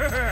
My mind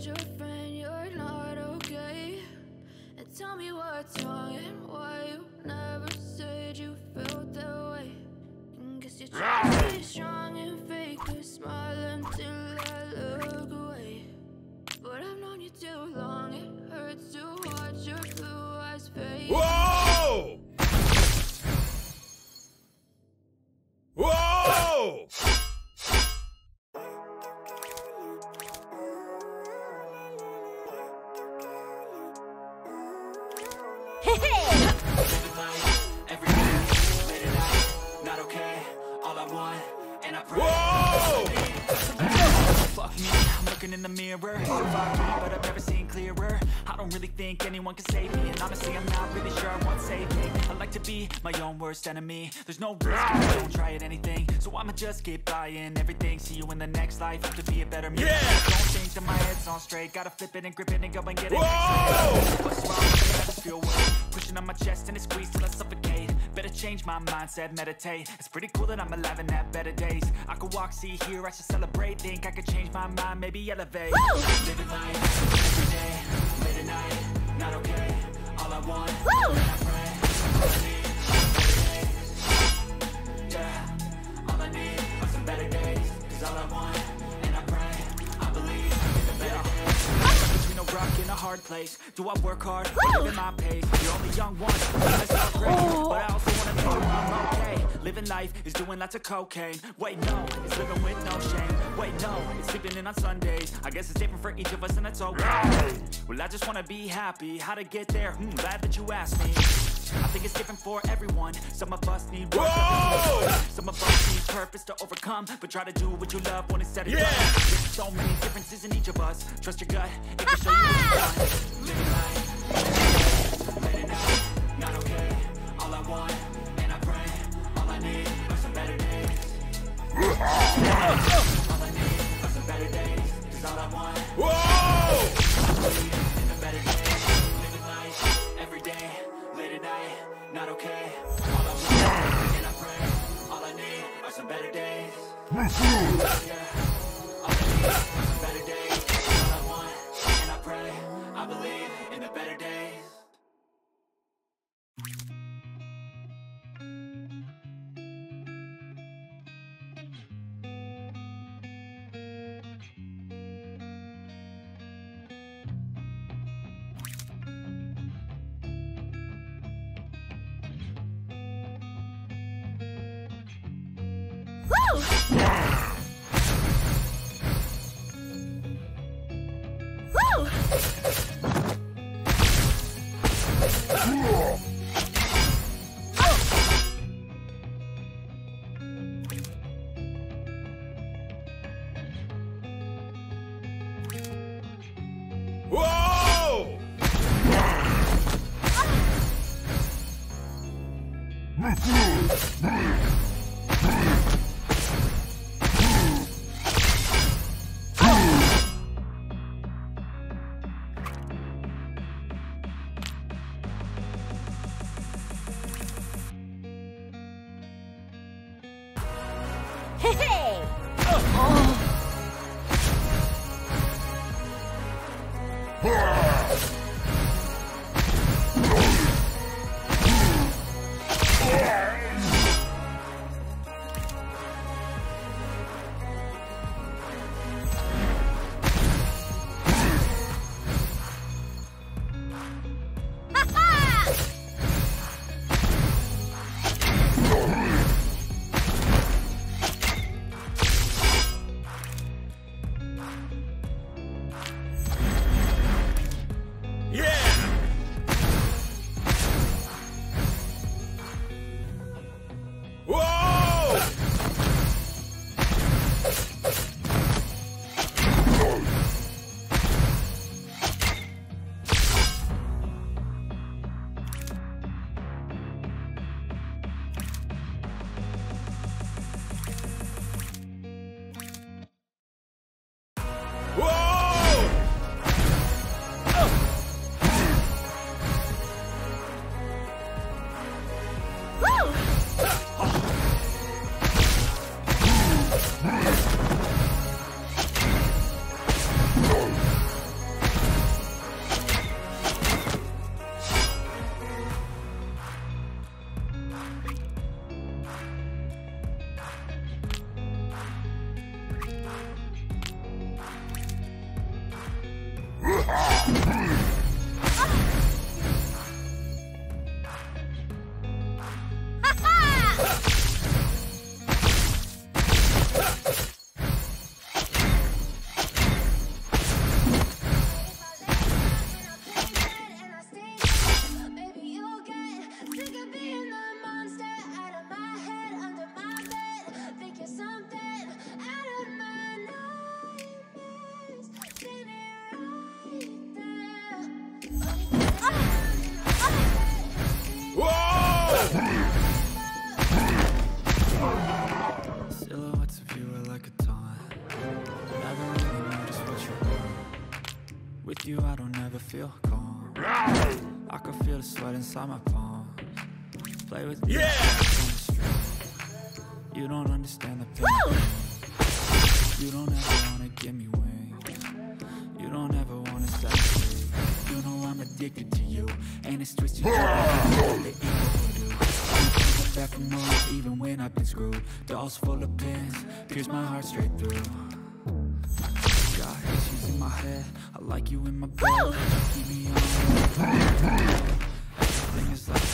told your friend you're not okay, and tell me what's wrong and why you never said you felt that way. And guess you're trying to be strong and fake a smile until I look away. But I've known you too long, it hurts to watch your blue eyes fade. Whoa! Whoa! In the mirror, it's about me, but I've never seen clearer. I don't really think anyone can save me, and honestly, I'm not really sure I want saving. I like to be my own worst enemy. There's no risk if I don't try at anything, so I'ma just keep buying everything. See you in the next life, have to be a better me. Yeah. Don't think that my head's on straight, gotta flip it and grip it and go and get it. What's wrong? I just feel weight pushing on my chest and it squeezed till I suffocate. Better change my mindset, meditate. It's pretty cool that I'm alive and have better days. I could walk, see, hear, I should celebrate. Think I could change my mind, maybe elevate. Woo! Living life, every day, late at night, not okay. All I want, woo! And I pray, all I need, yeah. All I need are some better days, cause all I want, and I pray, I believe in the better days. Between a rock and a hard place, do I work hard, live at my pace? You're only young one, that's not great, but I also want to know I'm okay. Living life is doing lots of cocaine. Wait, no, it's living with no shame. Wait, no, it's sleeping in on Sundays. I guess it's different for each of us and that's okay. Well, I just want to be happy. How to get there? Glad that you asked me. I think it's different for everyone. Some of us need work. Some of us need purpose to overcome. But try to do what you love when it's set it up. There's so many differences in each of us. Trust your gut. It can show you what you want. Living life, not okay. All I want. All I need are some better days, cause all I want. Whoa! I believe in the better days. Living life, every day, late at night, not okay. All I want, and I pray, all I need are some better days. Yeah, all I need are some better days. All I want, and I pray, I believe in the better days. With you I don't ever feel calm. I can feel the sweat inside my palms. Play with me, you don't understand the pain. You don't ever wanna give me wings. You don't ever wanna stop me. You know I'm addicted to you, and it's twisted. Back and move, even when I've been screwed. Dolls full of pins, pierce my heart straight through. Got issues in my head, I like you in my bed. Keep me on, everything is like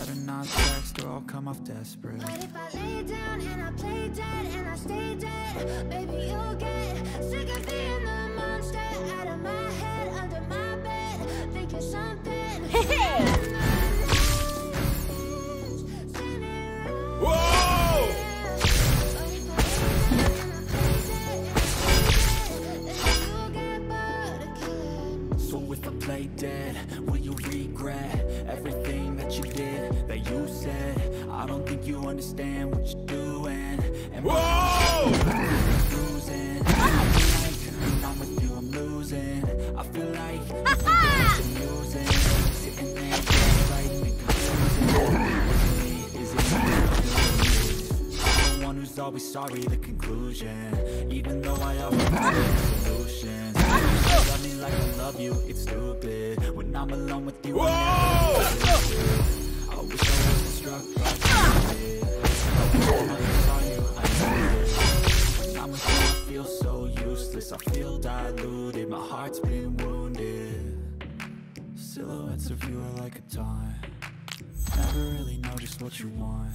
better not text or I'll come off desperate. But if I lay down and I play dead and I stay dead, baby you'll get sick of being the monster out of my head, under my bed, thinking something. Dead, will you regret everything that you did, that you said? I don't think you understand what you're doing. And whoa! Losing. I'm with you, I'm losing. I feel like I'm losing. Sitting there, I'm the one who's always sorry, the conclusion. Even though I always have solutions. Love me like I love you, it's stupid. When I'm alone with you, I wish I wasn't struck by it. When I'm with you, I feel so useless. I feel diluted, my heart's been wounded. Silhouettes of you are like a taunt. Never really know just what you want.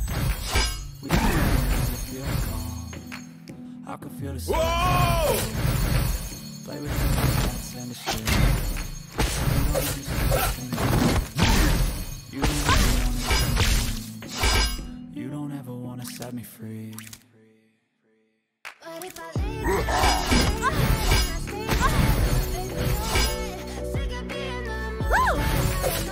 We can feel calm. I can feel the same. Play with the lights and the shit. You don't ever wanna set me free. But if I leave, sick of being the monster.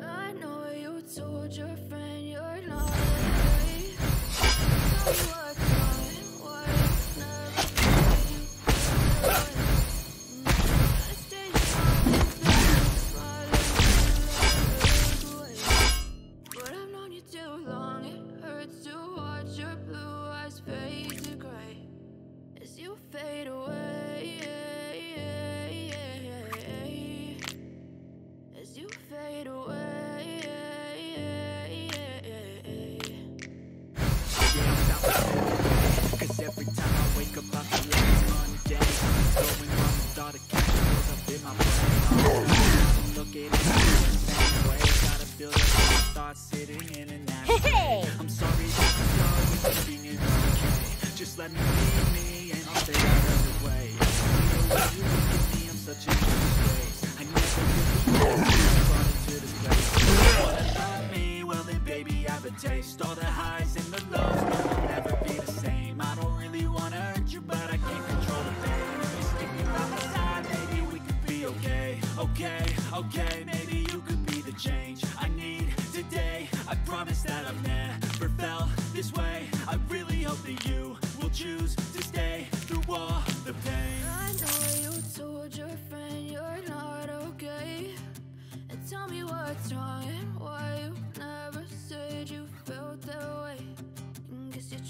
I know you told your friend you're not right.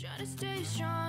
Try to stay strong.